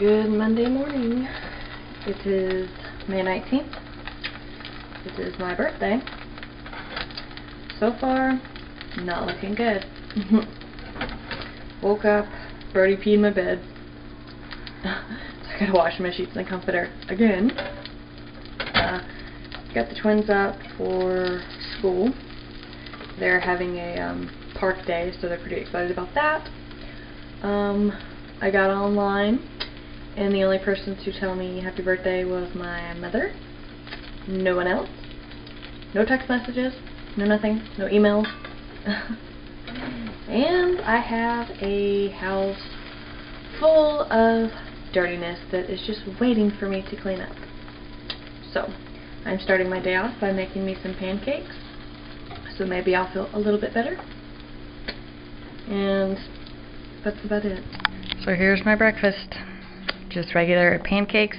Good Monday morning. It is May 19th. It is my birthday. So far, not looking good. Woke up, Brody peed in my bed. So I gotta wash my sheets in the comforter again. Got the twins up for school. They're having a park day, so they're pretty excited about that. I got online, and the only person to tell me happy birthday was my mother. No one else. No text messages. No nothing. No emails. And I have a house full of dirtiness that is just waiting for me to clean up. So, I'm starting my day off by making me some pancakes. So maybe I'll feel a little bit better. And that's about it. So here's my breakfast. Just regular pancakes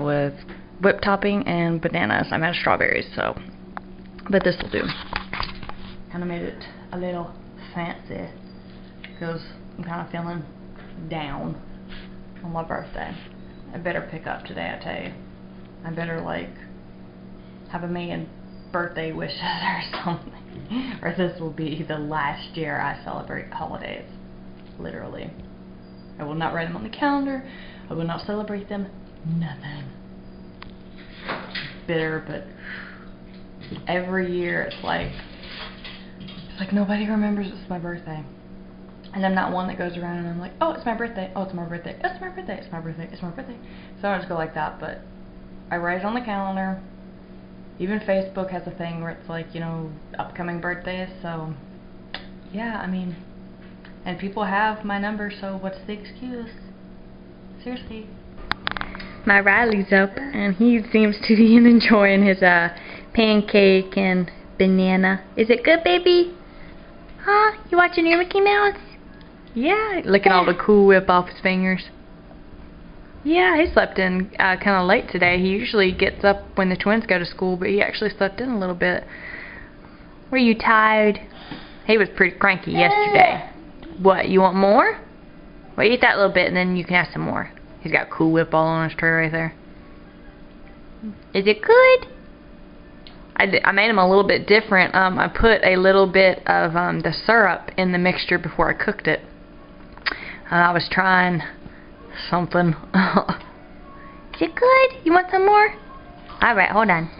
with whipped topping and bananas. I'm out of strawberries, so, but this will do. Kind of made it a little fancy because I'm kind of feeling down on my birthday. I better pick up today, I tell you. I better, like, have a million birthday wishes or something, or this will be the last year I celebrate holidays, literally. I will not write them on the calendar. I will not celebrate them. Nothing. Bitter, but every year it's like nobody remembers it's my birthday. And I'm not one that goes around and I'm like, oh, it's my birthday. Oh, it's my birthday. Oh, it's my birthday. It's my birthday. It's my birthday. So I don't just go like that, but I write it on the calendar. Even Facebook has a thing where it's like, you know, upcoming birthdays. So, yeah, I mean, and people have my number, so what's the excuse? Seriously. My Riley's up, and he seems to be enjoying his pancake and banana. Is it good, baby? Huh? You watching your Mickey Mouse? Yeah. Licking all the Cool Whip off his fingers. Yeah, he slept in kind of late today. He usually gets up when the twins go to school, but he actually slept in a little bit. Were you tired? He was pretty cranky yesterday. What, you want more? Well, eat that little bit and then you can have some more. He's got Cool Whip all on his tray right there. Is it good? I made him a little bit different. I put a little bit of the syrup in the mixture before I cooked it. I was trying something. Is it good? You want some more? Alright, hold on.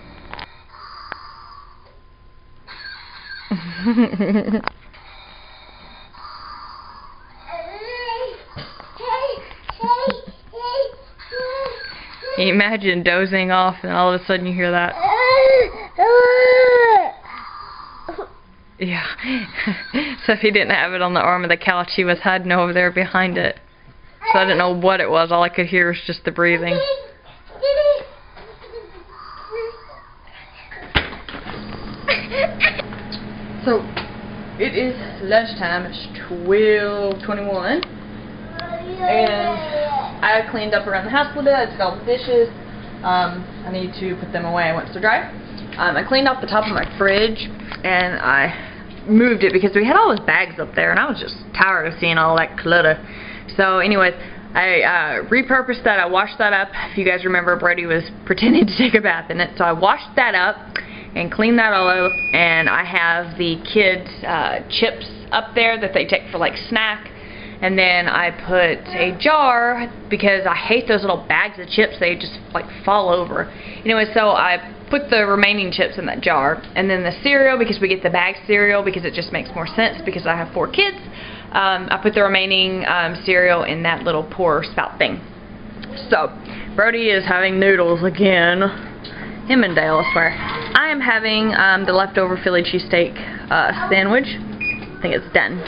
Imagine dozing off and all of a sudden you hear that. Yeah. So if he didn't have it on the arm of the couch, he was hiding over there behind it. So I didn't know what it was. All I could hear was just the breathing. So it is lunchtime. It's 12:21. And I cleaned up around the house a little bit. I took all the dishes. I need to put them away once they're dry. I cleaned off the top of my fridge and I moved it because we had all those bags up there and I was just tired of seeing all that clutter. So anyways, I repurposed that. I washed that up. If you guys remember, Brody was pretending to take a bath in it. So I washed that up and cleaned that all up, and I have the kids' chips up there that they take for like snack. And then I put a jar, because I hate those little bags of chips. They just, like, fall over. Anyway, so I put the remaining chips in that jar. And then the cereal, because we get the bag cereal, because it just makes more sense, because I have 4 kids. I put the remaining cereal in that little pour spout thing. So, Brody is having noodles again. Him and Dale, I swear. I am having the leftover Philly cheesesteak sandwich. I think it's done.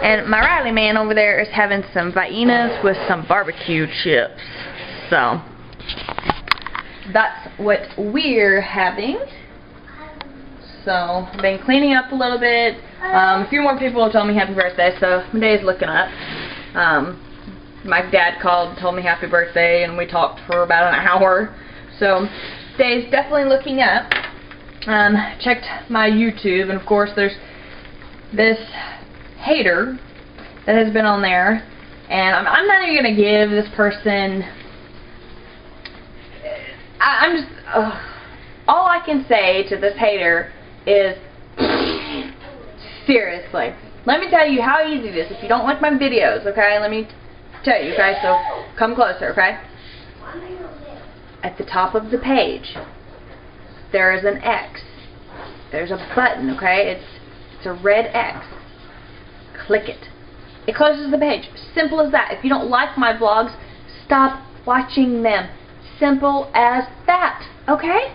And my Riley man over there is having some viennas with some barbecue chips. So that's what we're having. So I've been cleaning up a little bit. A few more people have told me happy birthday, so my day is looking up. My dad called and told me happy birthday, and we talked for about an hour. So day's definitely looking up. Checked my YouTube, and of course there's this hater that has been on there And I'm not even going to give this person... I'm just... all I can say to this hater is... seriously. Let me tell you how easy it is. If you don't like my videos, okay? Let me tell you, okay? So come closer, okay? At the top of the page, there is an X. There's a button, okay? It's a red X. Click it. It closes the page. Simple as that. If you don't like my vlogs, stop watching them. Simple as that, okay?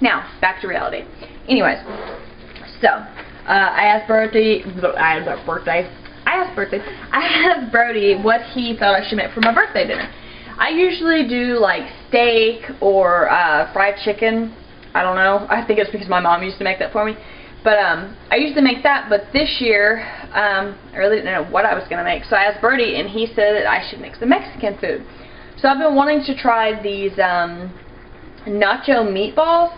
Now, back to reality. Anyways, so, I asked Brody what he thought I should make for my birthday dinner. I usually do like steak or fried chicken. I don't know. I think it's because my mom used to make that for me. But I used to make that, but this year I really didn't know what I was going to make. So I asked Birdie, and he said that I should make some Mexican food. So I've been wanting to try these nacho meatballs.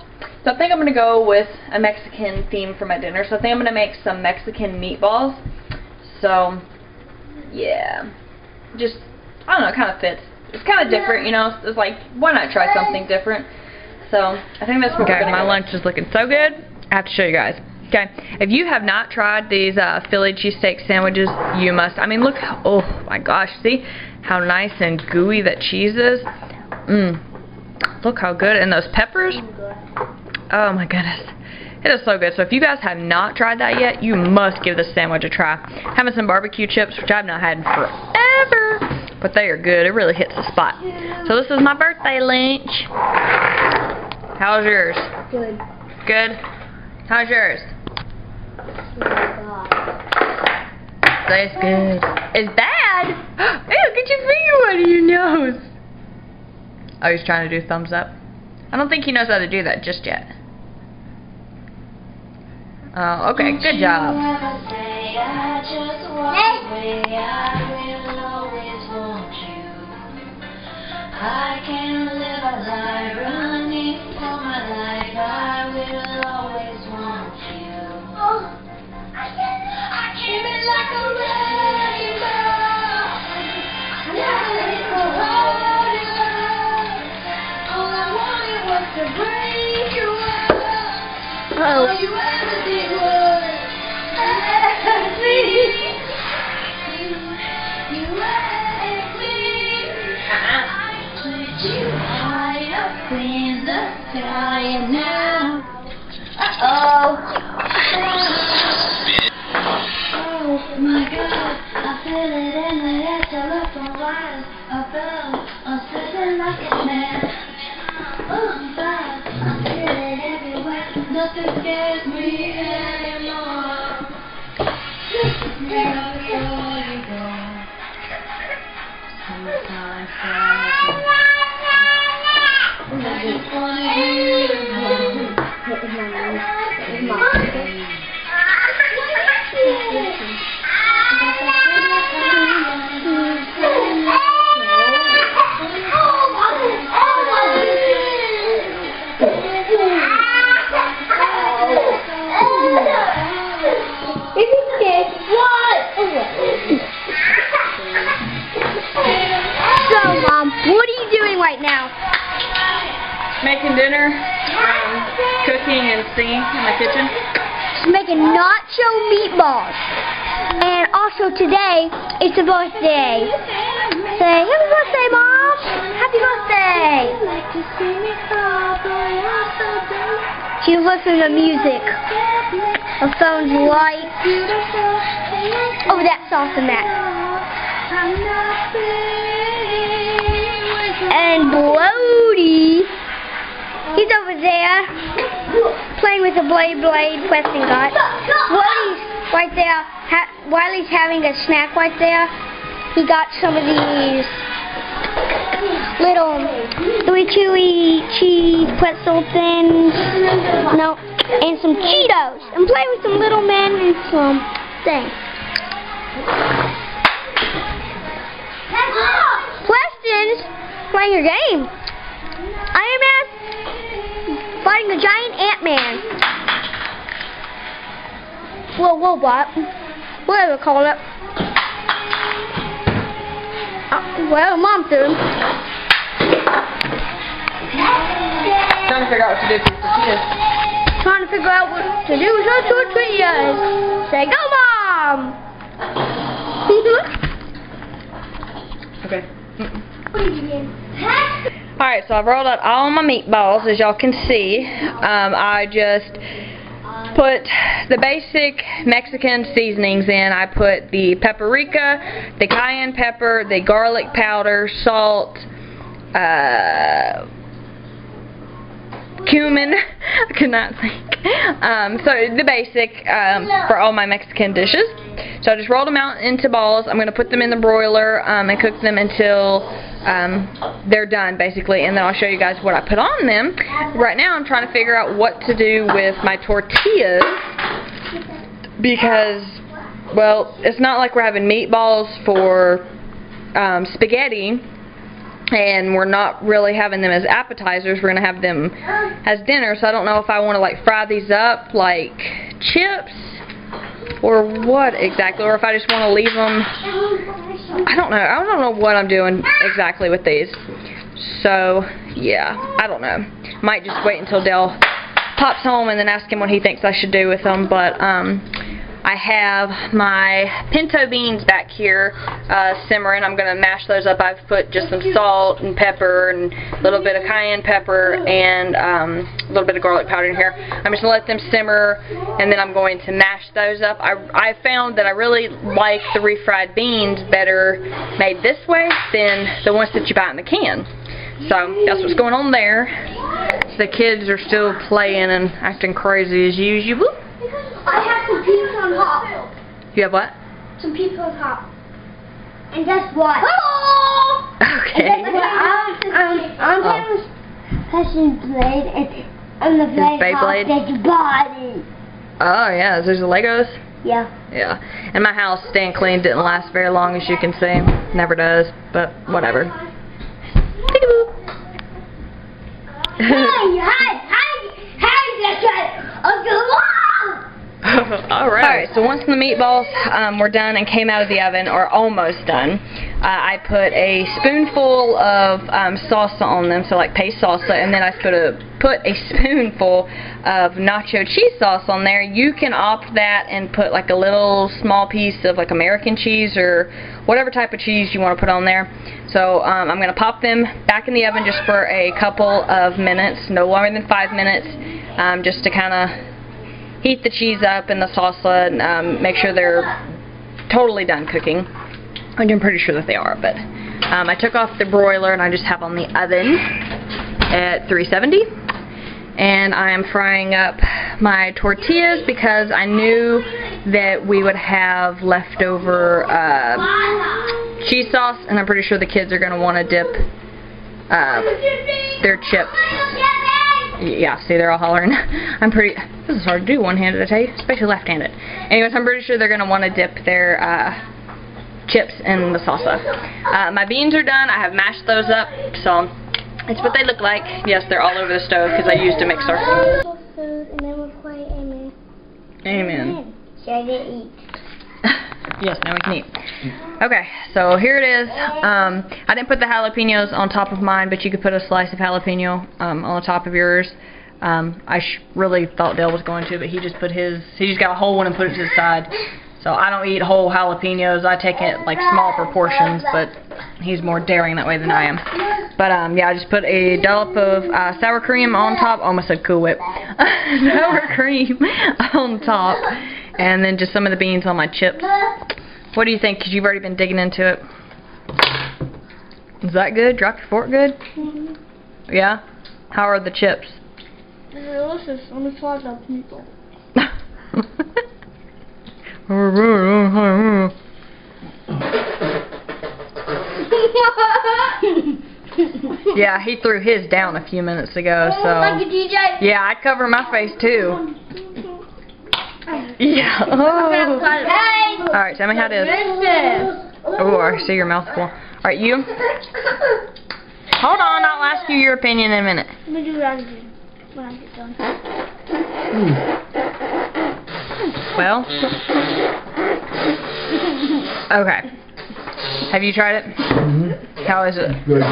So I think I'm going to go with a Mexican theme for my dinner. So I think I'm going to make some Mexican meatballs. So, yeah. Just, I don't know, it kind of fits. It's kind of different, you know. It's like, why not try something different? So, I think that's what we're gonna do. My lunch is looking so good. I have to show you guys. Okay, if you have not tried these Philly cheesesteak sandwiches, you must. I mean, look, oh my gosh, see how nice and gooey that cheese is? Mmm. Look how good. And those peppers. Oh my goodness. It is so good. So if you guys have not tried that yet, you must give this sandwich a try. Having some barbecue chips, which I've not had forever, but they are good. It really hits the spot. So this is my birthday lunch. How's yours? Good. Good? How's yours? That's good. It's bad? Ew, get your finger out of your nose. Oh, he's trying to do thumbs up. I don't think he knows how to do that just yet. Oh, okay, good job. I can live a lie running for my life. I will always want you. Oh, I came in like a rainbow. Never hit the road in love. All I wanted was to bring you up. All you ever did was ask me. In the sky now. Uh-oh. Oh my God, I feel it in the air. I look for while above. I'm sitting like a man. Oh, God, I feel it everywhere. Nothing scares me anymore. Sometimes making dinner, cooking and singing in my kitchen. She's making nacho meatballs. And also today, it's a birthday. Say, happy birthday, Mom. Happy birthday. She's listening to music. Her phone's light. Oh, that's awesome, Matt. And Brody. He's over there playing with the blade pressing guard. Willie's right there. Wiley's having a snack right there. He got some of these little 3 chewy cheese pretzel things. No, and some Cheetos. And playing with some little men and some things. Preston's playing your game. Iron Man. Fighting a giant Ant-Man. Little robot. Whatever you call it. Well, Mom's doing. Trying to figure out what to do for tortillas. Trying to figure out what to do for tortillas. Say go, Mom! Okay. Alright, so I've rolled out all my meatballs, as y'all can see. I just put the basic Mexican seasonings in. I put the paprika, the cayenne pepper, the garlic powder, salt, cumin. I cannot think. So the basic for all my Mexican dishes. So I just rolled them out into balls. I'm going to put them in the broiler and cook them until they're done, basically. And then I'll show you guys what I put on them. Right now I'm trying to figure out what to do with my tortillas because, well, it's not like we're having meatballs for spaghetti. And we're not really having them as appetizers. We're going to have them as dinner. So I don't know if I want to like fry these up like chips or what exactly. Or if I just want to leave them. I don't know. I don't know what I'm doing exactly with these. So, yeah. I don't know. Might just wait until Dale pops home and then ask him what he thinks I should do with them. But, I have my pinto beans back here simmering. I'm going to mash those up. I've put just some salt and pepper and a little bit of cayenne pepper and a little bit of garlic powder in here. I'm just going to let them simmer and then I'm going to mash those up. I found that I really like the refried beans better made this way than the ones that you buy in the can. So that's what's going on there. The kids are still playing and acting crazy as usual. I have some pizza on top. You have what? Some pizza on top. And guess what? Hello! Okay. And guess what? I'm playing with Blade and the Blade big body. Oh, yeah. Is there the Legos? Yeah. Yeah. And my house, staying clean, didn't last very long, as you can see. Never does, but whatever. Peekaboo. Alright, so once the meatballs were done and came out of the oven, or almost done, I put a spoonful of salsa on them, so like paste salsa, and then I put a spoonful of nacho cheese sauce on there. You can opt that and put like a little small piece of like American cheese or whatever type of cheese you want to put on there. So I'm going to pop them back in the oven just for a couple of minutes, no longer than 5 minutes, just to kind of heat the cheese up and the salsa and make sure they're totally done cooking. I'm pretty sure that they are, but I took off the broiler and I just have on the oven at 370, and I am frying up my tortillas because I knew that we would have leftover cheese sauce, and I'm pretty sure the kids are going to want to dip their chips. Yeah, see, they're all hollering. This is hard to do one-handed, I tell you, especially left-handed. Anyways, I'm pretty sure they're going to want to dip their chips in the salsa. My beans are done. I have mashed those up, so it's what they look like. Yes, they're all over the stove because I used a mixer. And then we'll play Amen. Amen. Should we eat? Yes, now we can eat. Okay, so here it is. I didn't put the jalapenos on top of mine, but you could put a slice of jalapeno on the top of yours. I really thought Dale was going to, but he just put his, he just got a whole one and put it to the side. So I don't eat whole jalapenos. I take it like small proportions, but he's more daring that way than I am. But yeah, I just put a dollop of sour cream on top. Almost said Cool Whip. Sour cream on top. And then just some of the beans on my chips. What do you think? Because you've already been digging into it. Is that good? Drop your fork good? Mm-hmm. Yeah? How are the chips? They're delicious. I'm going to try some people. Yeah, he threw his down a few minutes ago, so. Yeah, I cover my face too. Yeah. Oh. Alright, tell me how it is. Oh, I see your mouth full. Alright, you. Hold on, I'll ask you your opinion in a minute. Let me do what I do when I get done. Well. Okay. Have you tried it? Mm-hmm. How is it? Good.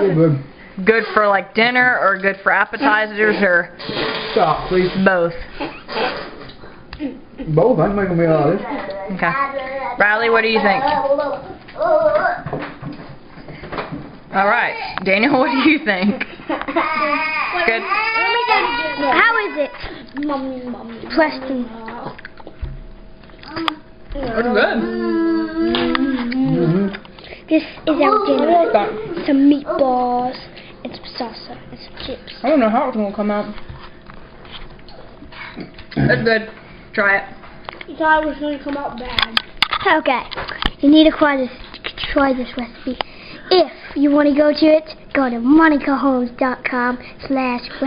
Real good. Good for like dinner or good for appetizers or? Stop, please. Both. Both. I'm making me out of this. Okay. Riley, what do you think? All right, Daniel, what do you think? Good. How is it? Preston. It's good. Mm-hmm. This is our dinner. Some meatballs and some salsa and some chips. I don't know how it's gonna come out. That's good. Try it. You thought it was gonna come out bad. Okay. You need to try this recipe. If you want to go to it, go to MonicaHolmes.com/recipe.